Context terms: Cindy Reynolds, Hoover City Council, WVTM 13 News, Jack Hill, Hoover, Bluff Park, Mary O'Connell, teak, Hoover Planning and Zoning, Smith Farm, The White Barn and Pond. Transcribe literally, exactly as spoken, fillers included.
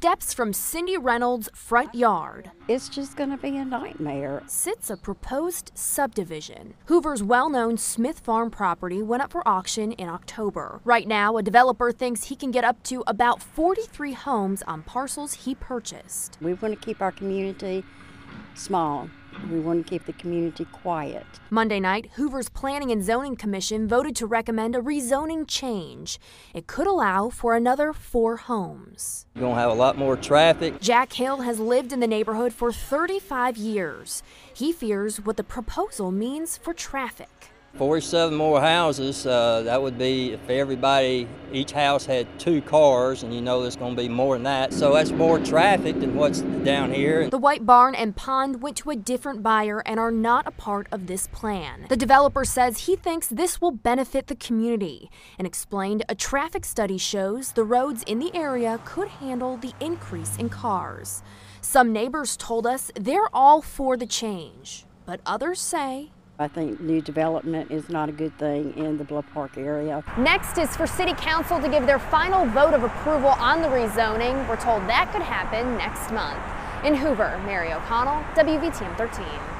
steps from Cindy Reynolds' front yard. It's just going to be a nightmare. Sits a proposed subdivision. Hoover's well-known Smith Farm property went up for auction in October. Right now, a developer thinks he can get up to about forty-three homes on parcels he purchased. We want to keep our community small. We want to keep the community quiet. Monday night, Hoover's Planning and Zoning Commission voted to recommend a rezoning change. It could allow for another four homes. We're going to have a lot more traffic. Jack Hill has lived in the neighborhood for thirty-five years. He fears what the proposal means for traffic. forty-seven more houses, uh, that would be if everybody, each house had two cars, and you know there's going to be more than that. So that's more traffic than what's down here. The White Barn and Pond went to a different buyer and are not a part of this plan. The developer says he thinks this will benefit the community and explained a traffic study shows the roads in the area could handle the increase in cars. Some neighbors told us they're all for the change, but others say, I think new development is not a good thing in the Bluff Park area. Next is for City Council to give their final vote of approval on the rezoning. We're told that could happen next month. In Hoover, Mary O'Connell, W V T M thirteen.